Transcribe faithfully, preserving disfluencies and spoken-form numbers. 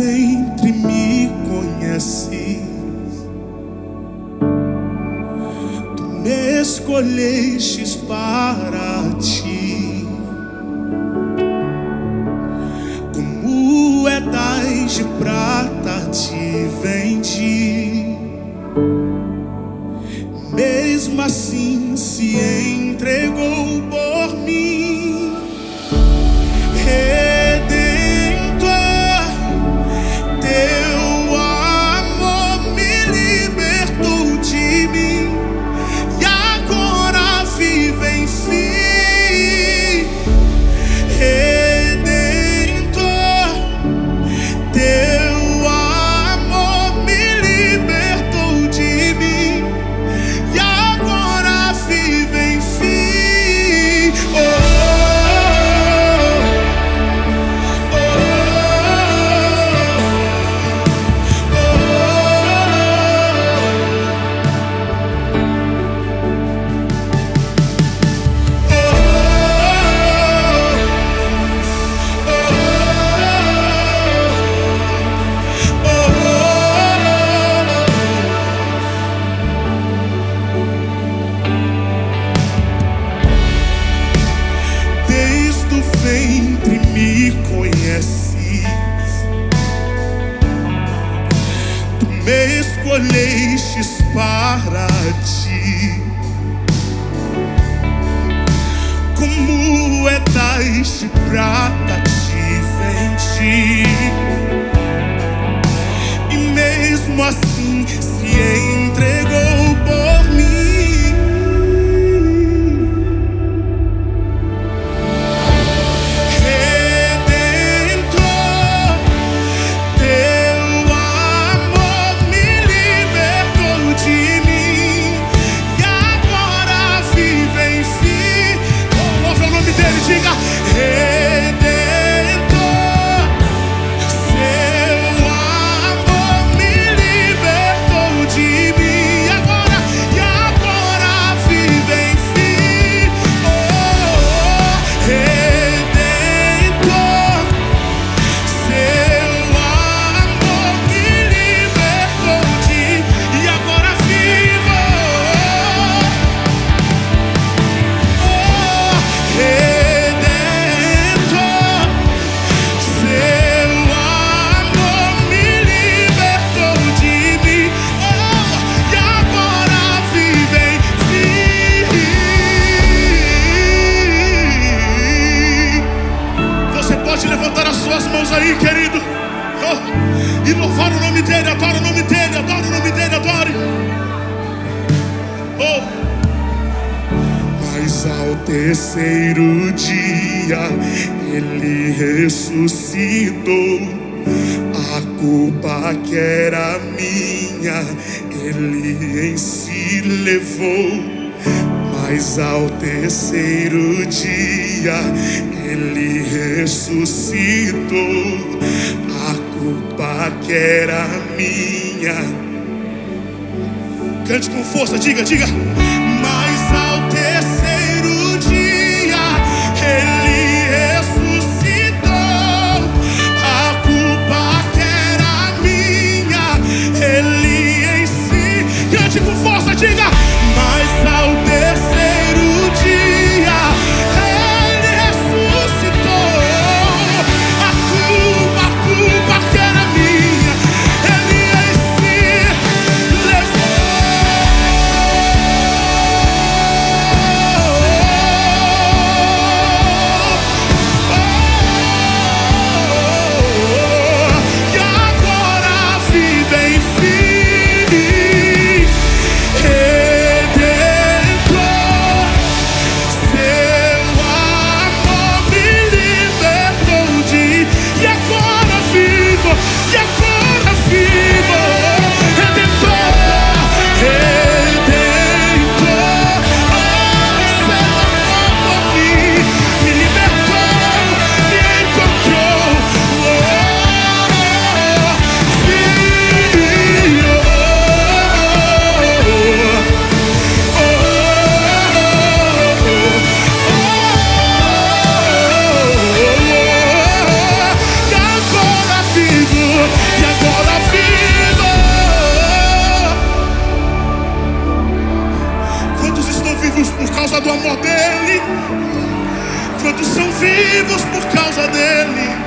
ventre me conheces, tu me escolhestes para ti. Como edais de prata te vendi, mesmo assim se entregou por mim. Redentor, teu amor me libertou de mim, e agora vivo em si. Redentor, teu amor me libertou de mim, e agora vivo em si. Oh, ventre me conheces, tu me escolhestes para ti. Como edais de prata te vendi, e mesmo assim se entregou por mim. Aí, querido, oh, e louvar o nome dele, adora o nome dele, adora o nome dele, adore. Oh. Mas ao terceiro dia ele ressuscitou, a culpa que era minha ele em si levou. Mas ao terceiro dia ele ressuscitou, a culpa que era minha. Cante com força, diga, diga. Mas ao terceiro dia ele ressuscitou, a culpa que era minha, ele em si. Cante com força, diga. Mas ao terceiro dia ele ressuscitou, a culpa, a culpa que era minha, ele em si levou. amor dele. Quantos são vivos por causa dele?